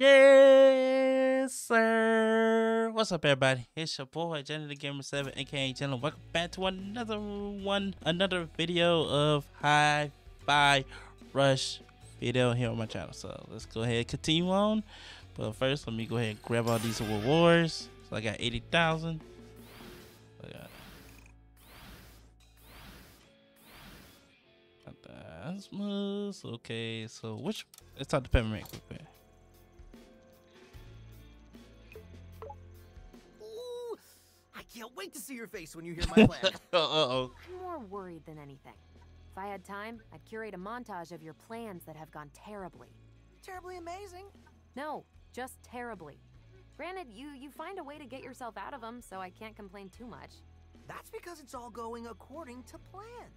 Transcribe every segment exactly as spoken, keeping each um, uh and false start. Yes, sir. What's up, everybody? It's your boy Jalen The Gamer seven, aka Jalen. Welcome back to another one, another video of Hi-Fi Rush video here on my channel. So let's go ahead and continue on. But first, let me go ahead and grab all these rewards. So I got eighty thousand. I got okay, so which let's talk to peppermint quick. Ooh, I can't wait to see your face when you hear my plan. uh oh. I'm more worried than anything. If I had time, I'd curate a montage of your plans that have gone terribly. Terribly amazing? No, just terribly. Granted, you you find a way to get yourself out of them, so I can't complain too much. That's because it's all going according to plan.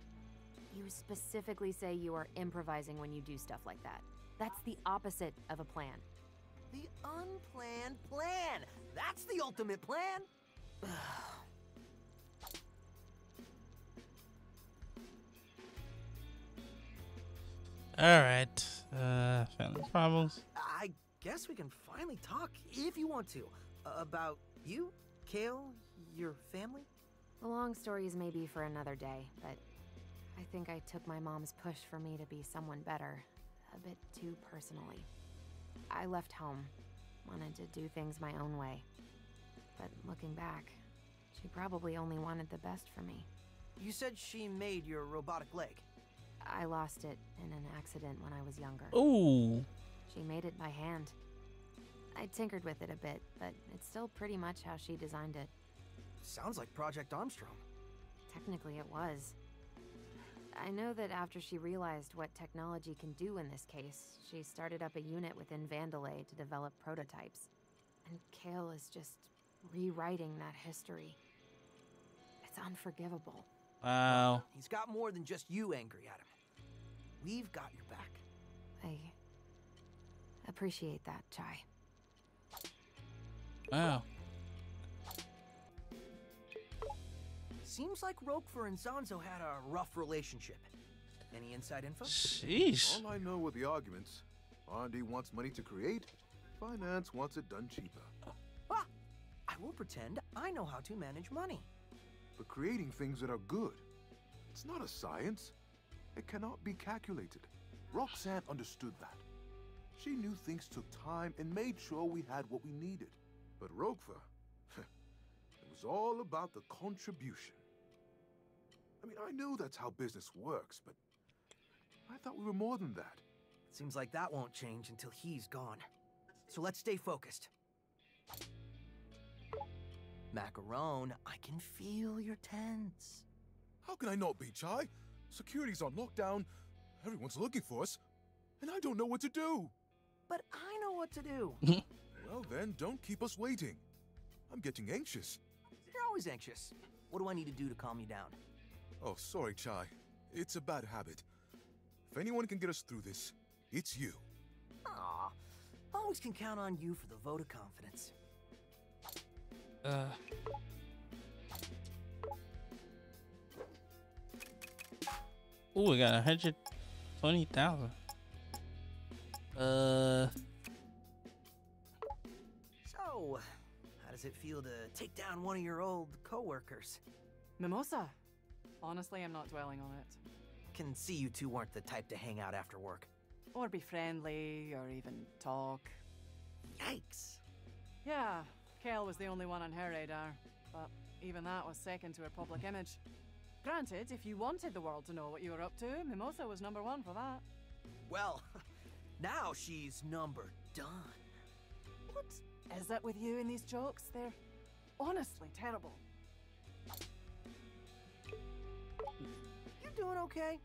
You specifically say you are improvising when you do stuff like that. That's the opposite of a plan. The unplanned plan. That's the ultimate plan. All right. Uh, family problems. I guess we can finally talk, if you want to, about you, Kale, your family. The long stories may be for another day, but I think I took my mom's push for me to be someone better a bit too personally. I left home, wanted to do things my own way. But looking back, she probably only wanted the best for me. You said she made your robotic leg. I lost it in an accident when I was younger. Ooh. She made it by hand. I tinkered with it a bit, but it's still pretty much how she designed it. Sounds like Project Armstrong. Technically it was. I know that after she realized what technology can do in this case, she started up a unit within Vandelay to develop prototypes. And Kale is just rewriting that history. It's unforgivable. Wow. He's got more than just you angry at him. We've got your back. I appreciate that, Chai. Wow. Seems like Roquefort and Zanzo had a rough relationship. Any inside info? Sheesh. All I know were the arguments. R and D wants money to create. Finance wants it done cheaper. Ah! I will pretend I know how to manage money. But creating things that are good, it's not a science. It cannot be calculated. Roxanne understood that. She knew things took time and made sure we had what we needed. But Roquefort, it was all about the contribution. I mean, I know that's how business works, but I thought we were more than that. It seems like that won't change until he's gone. So let's stay focused. Macaron, I can feel your tense. How can I not be, Chai? Security's on lockdown. Everyone's looking for us. And I don't know what to do. But I know what to do. Well, then, don't keep us waiting. I'm getting anxious. You're always anxious. What do I need to do to calm you down? Oh, sorry, Chai. It's a bad habit. If anyone can get us through this, it's you. Aw, always can count on you for the vote of confidence. Uh. Ooh, we got one hundred twenty thousand. Uh. So, how does it feel to take down one of your old co-workers? Mimosa. Honestly, I'm not dwelling on it. Can see you two weren't the type to hang out after work. Or be friendly, or even talk. Yikes. Yeah. Kale was the only one on her radar, but even that was second to her public image. Granted, if you wanted the world to know what you were up to, Mimosa was number one for that. Well, now she's number done. What is it with you and these jokes? They're honestly terrible. You doing okay?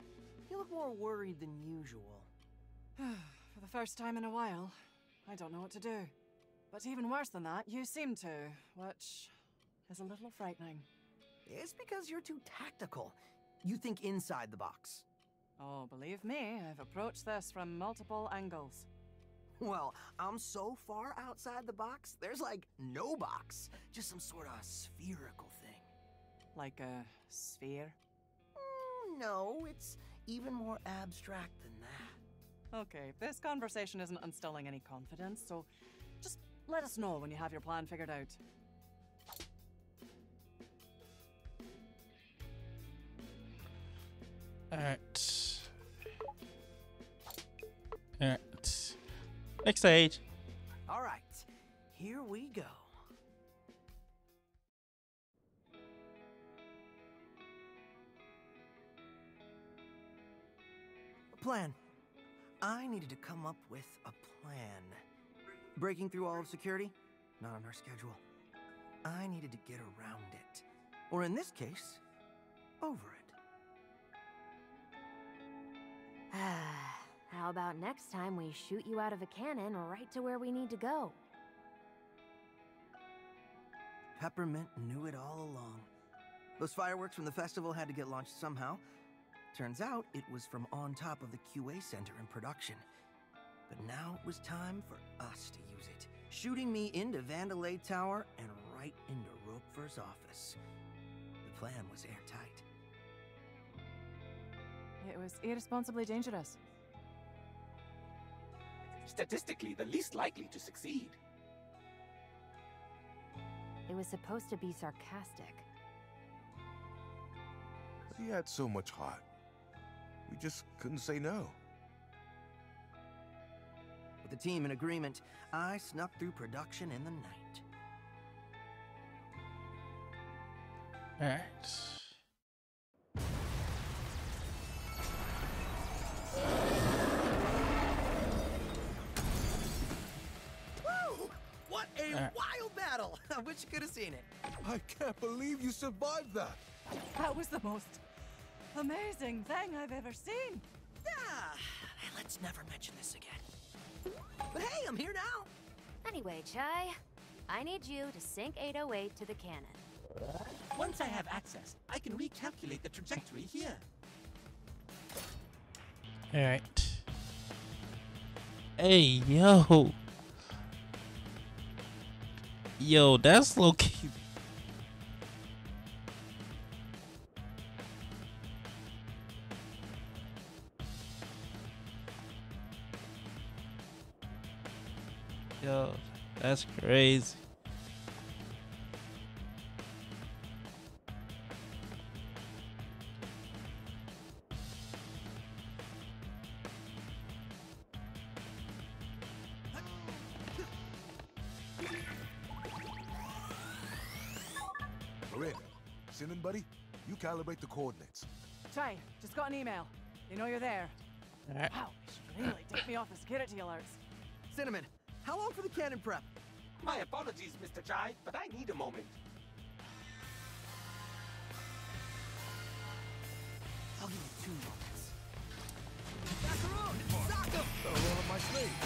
You look more worried than usual. For the first time in a while, I don't know what to do. But even worse than that, you seem to, which is a little frightening. It's because you're too tactical. You think inside the box. Oh, believe me, I've approached this from multiple angles. Well, I'm so far outside the box, there's like no box. Just some sort of spherical thing. Like a sphere? Mm, no, it's even more abstract than that. Okay, this conversation isn't instilling any confidence, so just let us know when you have your plan figured out. Alright. Alright. Next stage. Alright, here we go. Plan. I needed to come up with a plan. Breaking through all of security? Not on our schedule. I needed to get around it. Or in this case, over it. How about next time we shoot you out of a cannon right to where we need to go? Peppermint knew it all along. Those fireworks from the festival had to get launched somehow. Turns out it was from on top of the Q A center in production. But now it was time for us to use it. Shooting me into Vandelay Tower and right into Roquefort's office. The plan was airtight. It was irresponsibly dangerous. Statistically, the least likely to succeed. It was supposed to be sarcastic. He had so much heart. We just couldn't say no. With the team in agreement, I snuck through production in the night. All right. Battle. I wish you could have seen it. I can't believe you survived that. That was the most amazing thing I've ever seen. Ah, let's never mention this again. But hey, I'm here now. Anyway, Chai, I need you to sync eight oh eight to the cannon. Once I have access, I can recalculate the trajectory here. All right. Hey, yo. Yo, that's low key. Yo, that's crazy. Sinan, buddy, you calibrate the coordinates. Chai, just got an email. You know you're there. Right. Wow, you should really take me off the security alerts. Cinnamon, how long for the cannon prep? My apologies, Mister Chai, but I need a moment. I'll give you two moments. Macaron! Sock him! Throw all of my sleeve.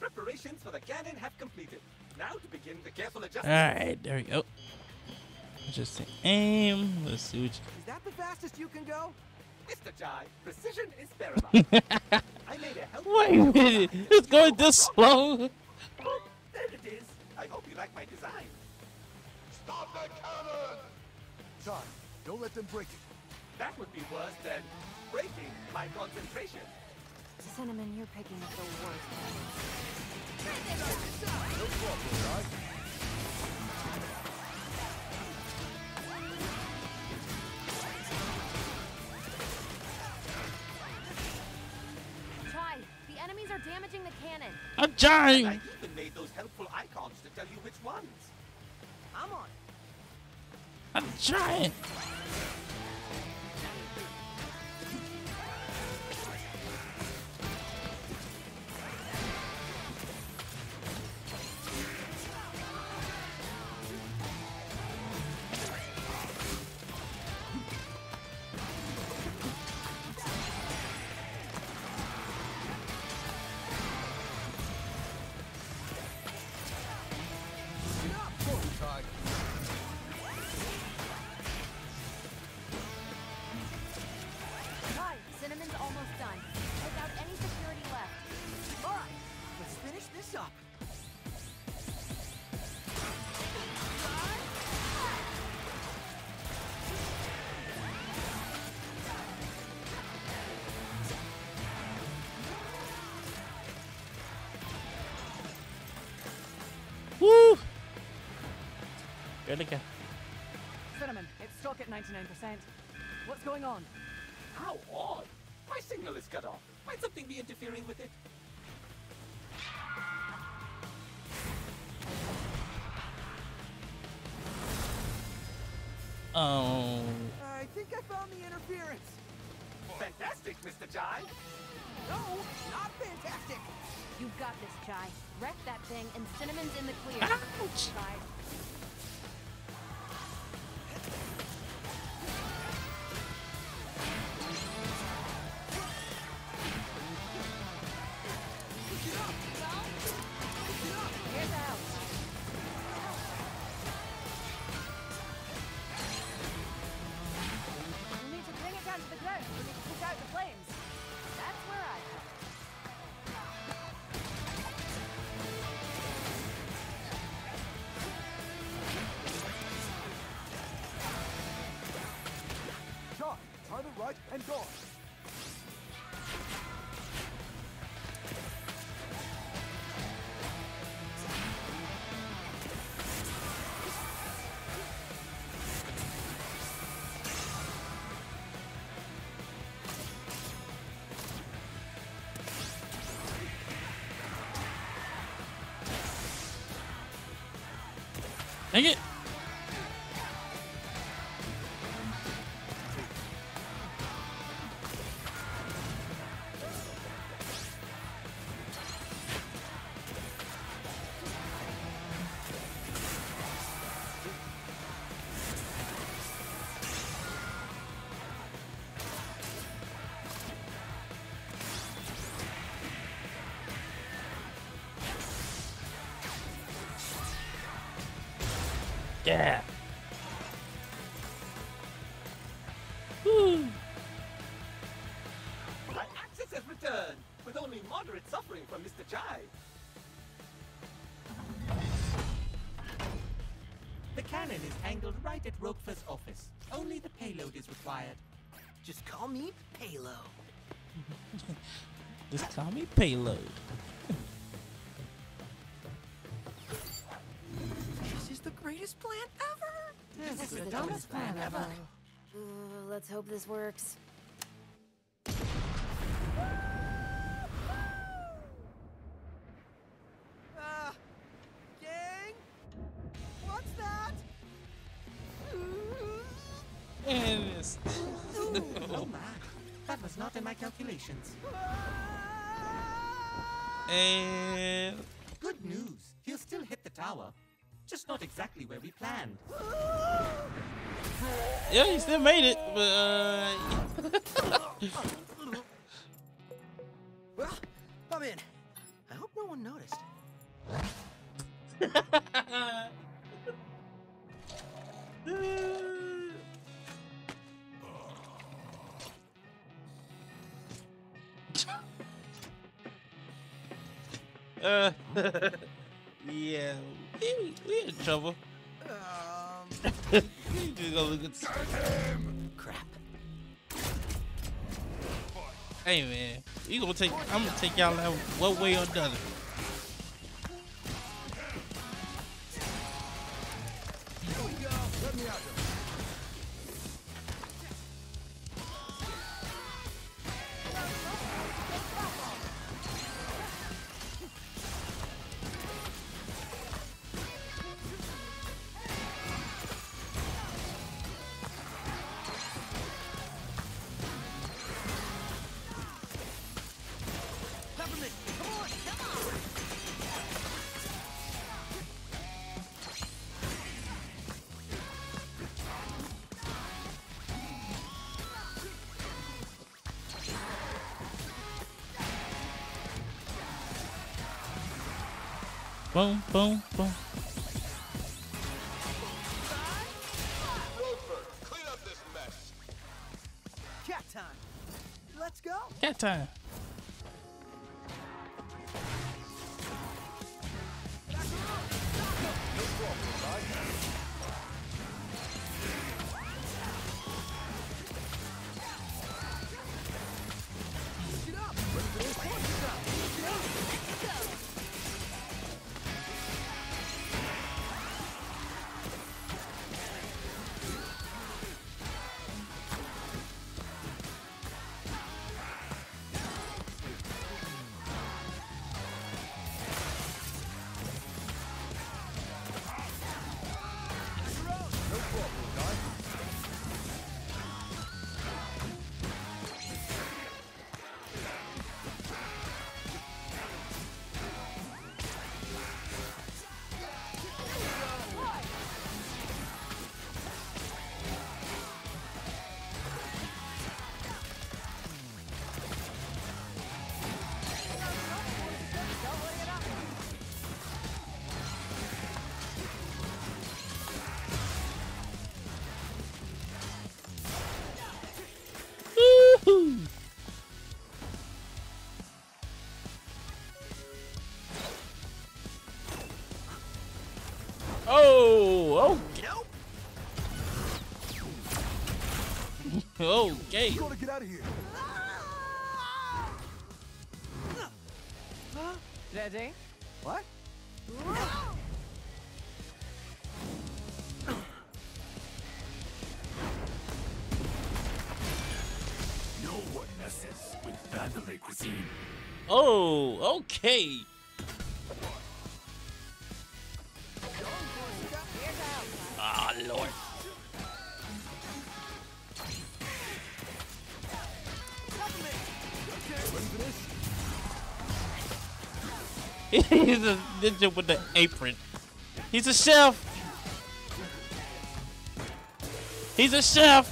Preparations for the cannon have completed. Now to begin the careful adjustment. Alright, there we go. Just aim. Let's see what you... Is that the fastest you can go? Mister Chai, precision is paramount. I made a helpful... Wait a minute. It's going this slow. There it is. I hope you like my design. Stop the cannon! Chai, don't let them break it. That would be worse than breaking my concentration. Cinnamon, you're picking up the worst. Try. The enemies are damaging the cannon. I'm trying. I even made those helpful icons to tell you which ones. I'm on. I'm trying. Woo! Good again. Cinnamon, it's stuck at ninety-nine percent. What's going on? How odd! My signal is cut off. Might something be interfering with it? Oh. I think I found the interference. Fantastic, Mister Chai. No, not fantastic. You've got this, Chai. Wreck that thing, and Cinnamon's in the clear. Ouch. Bye. And go. Dang it. Yeah. Woo. My access has returned, with only moderate suffering from Mister Chai. The cannon is angled right at Roquefort's office. Only the payload is required. Just call me Payload. Just call me Payload. Greatest plan ever! This, this is the dumbest, dumbest plan ever. ever. Uh, let's hope this works. Uh, gang? What's that? And it's... no. Oh my, that was not in my calculations. And... Good news, he'll still hit the tower. Just not exactly where we planned. Yeah, he still made it, but uh... Well, I'm in. I hope no one noticed. uh, yeah. We, we in trouble. Um, Just gonna look at crap. Hey man, you gonna take? I'm gonna take y'all out one way or another. Here we go. Let me out. Boom, boom, boom. Roquefort, clean up this mess. Cat time. Let's go. Cat time. Let's go. Oh, oh. Okay. You gotta get out of here. Ready? What? No one messes with Vandelay cuisine. Oh, okay. Ah, Lord. He's a ninja with the apron. He's a chef. He's a chef.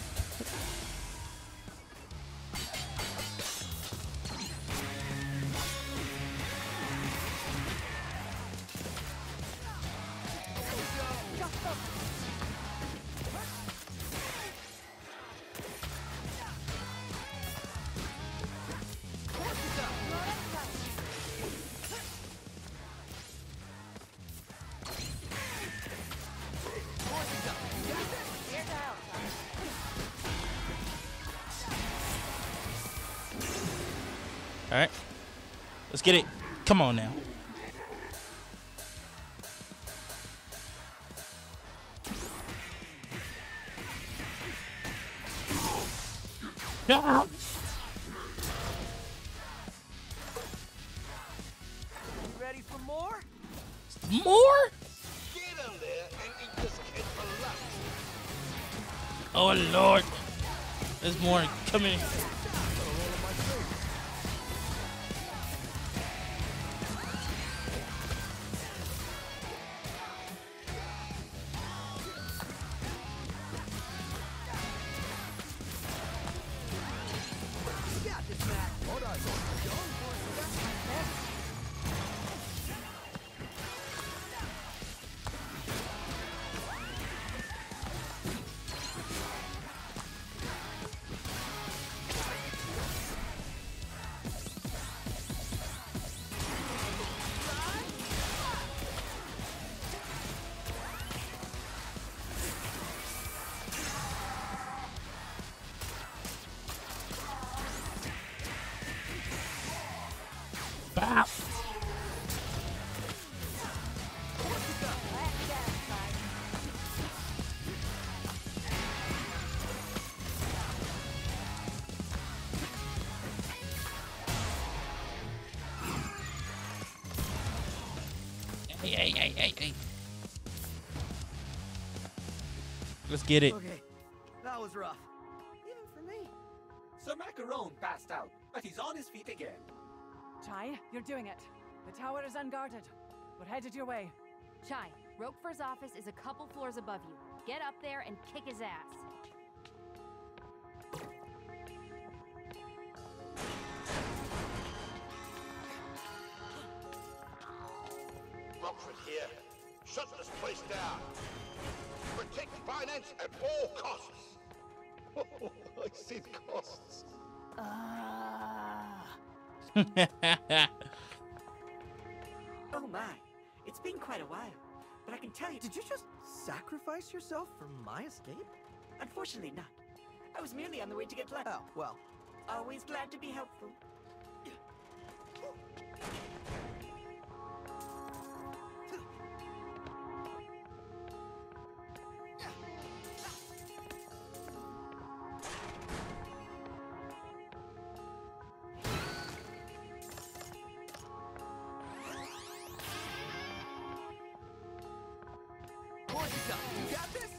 All right, let's get it. Come on now. Ah! You ready for more? More? Get in there and eat this kid for lunch. Oh Lord, there's more coming. Wow. Hey, hey, hey, hey, hey. Let's get it. Okay, that was rough. Even for me. Sir Macaron passed out, but he's on his feet again. Chai, you're doing it. The tower is unguarded. We're headed your way. Chai, Roquefort's office is a couple floors above you. Get up there and kick his ass. Roquefort here. Shut this place down. Protect finance at all costs. I said costs. Ah. Uh... Oh my, it's been quite a while, but I can tell you, did you just sacrifice yourself for my escape? Unfortunately not. I was merely on the way to get lunch. Oh, well. Always glad to be helpful. You got this?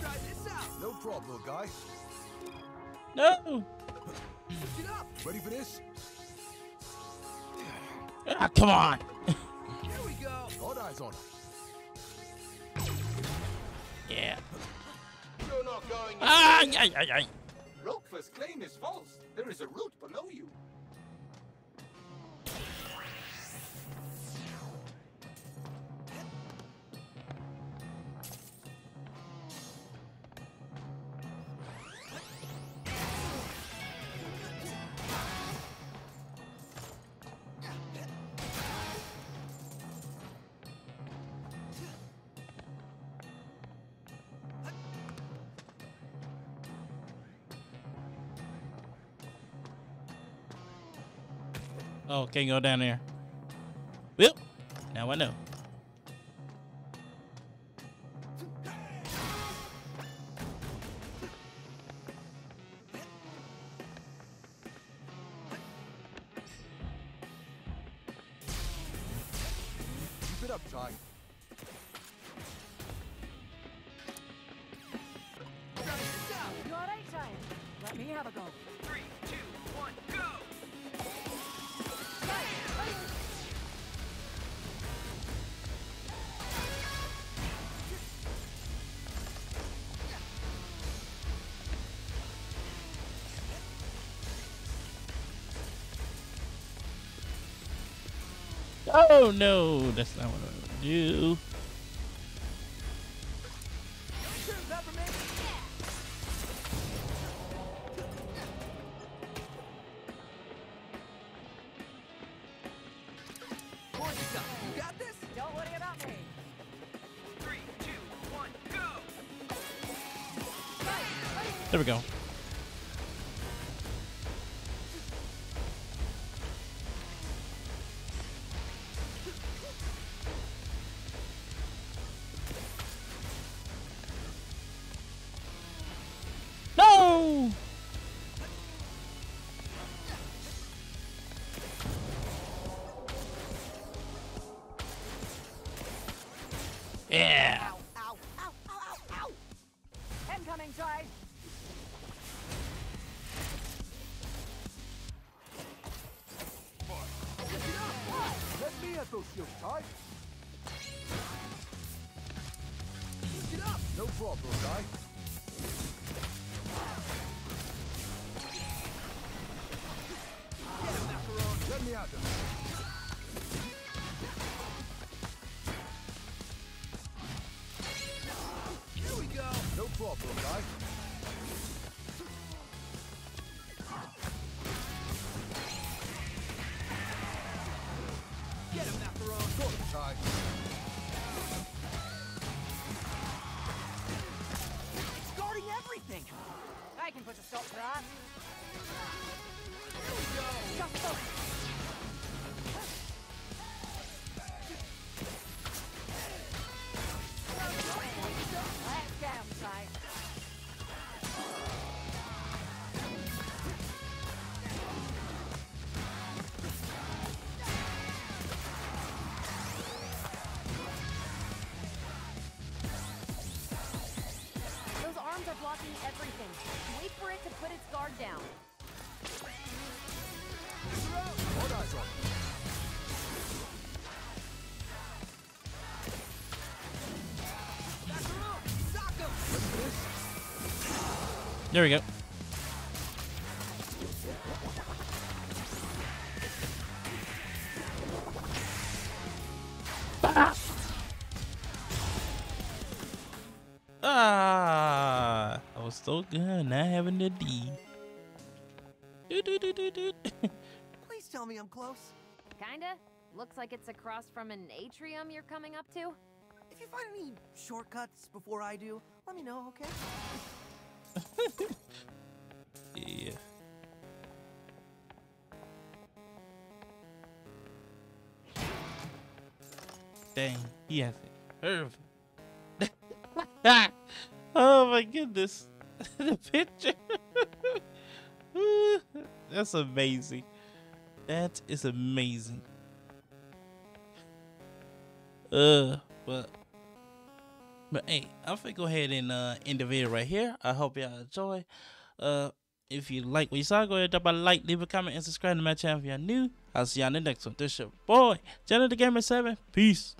Try this out. No problem, guys. No. Get up. Ready for this? Ah, come on. Here we go. All eyes on him. Yeah. You're not going. Ah, yeah, yeah, yeah. Roquefort's claim is false. There is a route below you. Oh, can't go down there. Well, now I know. Keep it up, Chai. Let me have a go. Three, two, one, go! Oh no, that's not what I want to do. There we go. No! Yeah. Ow, ow, ow, ow, ow. Incoming, Chai. Those shields, Chai. Keep it up. No problem, Chai. Get him, Macaron. Let me out of him. Here we go. No problem, Chai. It's guarding everything. I can put a stop to that. Here we go. Just stop. Let's down, Chai. Everything. Wait for it to put its guard down. There we go. Ah! ah. So good, not having the D. Do, do, do, do, do. Please tell me I'm close. Kinda. Looks like it's across from an atrium you're coming up to. If you find any shortcuts before I do, let me know, okay? Yeah. Dang, he has it perfect. Oh my goodness. The picture. That's amazing. That is amazing. Uh, but but hey, I'm gonna go ahead and uh end the video right here. I hope y'all enjoy. Uh, if you like what you saw, go ahead and drop a like, leave a comment, and subscribe to my channel if y'all new. I'll see y'all in the next one. This is your boy, Jalen The Gamer seven. Peace.